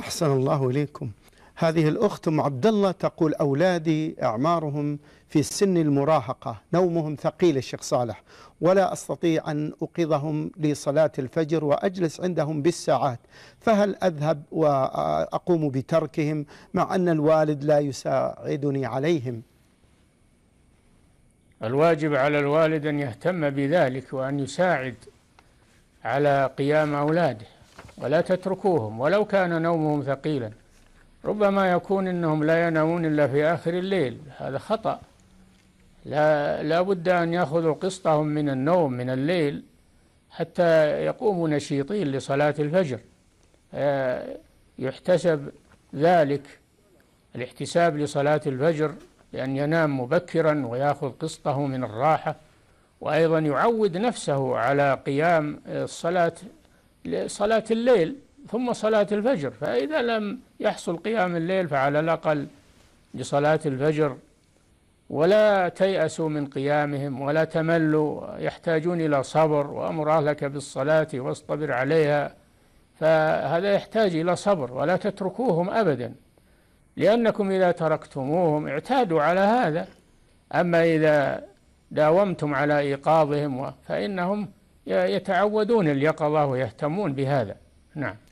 أحسن الله إليكم. هذه الأخت أم عبد الله تقول أولادي أعمارهم في سن المراهقة، نومهم ثقيل الشيخ صالح، ولا أستطيع أن أوقظهم لصلاة الفجر وأجلس عندهم بالساعات، فهل أذهب وأقوم بتركهم مع أن الوالد لا يساعدني عليهم؟ الواجب على الوالد أن يهتم بذلك وأن يساعد على قيام أولاده، ولا تتركوهم ولو كان نومهم ثقيلا. ربما يكون أنهم لا ينامون إلا في آخر الليل، هذا خطأ. لا بد أن يأخذوا قسطهم من النوم من الليل حتى يقوموا نشيطين لصلاة الفجر. يحتسب ذلك الاحتساب لصلاة الفجر بأن ينام مبكرا ويأخذ قسطه من الراحة، وأيضا يعود نفسه على قيام صلاة الليل ثم صلاة الفجر. فإذا لم يحصل قيام الليل فعلى الأقل لصلاة الفجر. ولا تيأسوا من قيامهم ولا تملوا، يحتاجون إلى صبر، وأمر أهلك بالصلاة واصطبر عليها، فهذا يحتاج إلى صبر. ولا تتركوهم أبدا، لأنكم إذا تركتموهم اعتادوا على هذا، أما إذا داومتم على إيقاظهم فإنهم يتعودون اليقظة ويهتمون بهذا. نعم.